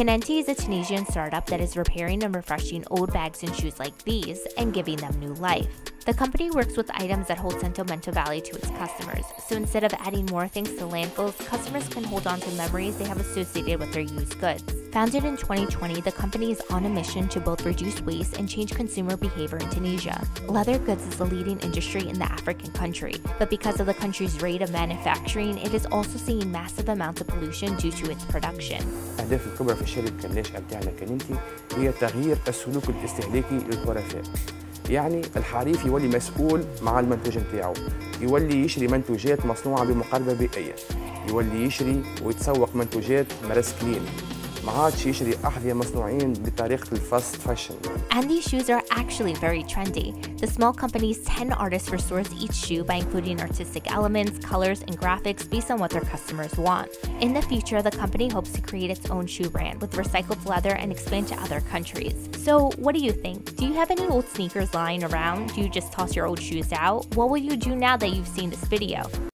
Kenenti is a Tunisian startup that is repairing and refreshing old bags and shoes like these and giving them new life. The company works with items that hold sentimental value to its customers, so instead of adding more things to landfills, customers can hold on to memories they have associated with their used goods. Founded in 2020, the company is on a mission to both reduce waste and change consumer behavior in Tunisia. Leather goods is the leading industry in the African country, but because of the country's rate of manufacturing, it is also seeing massive amounts of pollution due to its production. الأهداف الكبرى في الشركة الناشئة بتاعنا كننتي هي تغيير السلوك الاستهلاكي للخرافات. يعني الحريف يولي مسؤول مع المنتوج نتاعو، يولي يشري منتوجات مصنوعة بمقاربة بيئية، يولي يشري ويتسوق منتوجات مرسكلين. And these shoes are actually very trendy. The small company's 10 artists resource each shoe by including artistic elements, colors, and graphics based on what their customers want. In the future, the company hopes to create its own shoe brand with recycled leather and expand to other countries. So what do you think? Do you have any old sneakers lying around? Do you just toss your old shoes out? What will you do now that you've seen this video?